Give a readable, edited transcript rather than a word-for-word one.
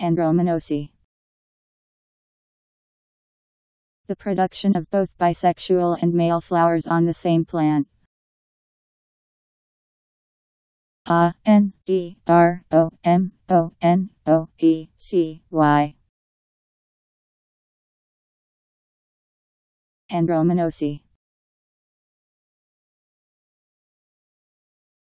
Andromonoecy. The production of both bisexual and male flowers on the same plant. Andromonoecy.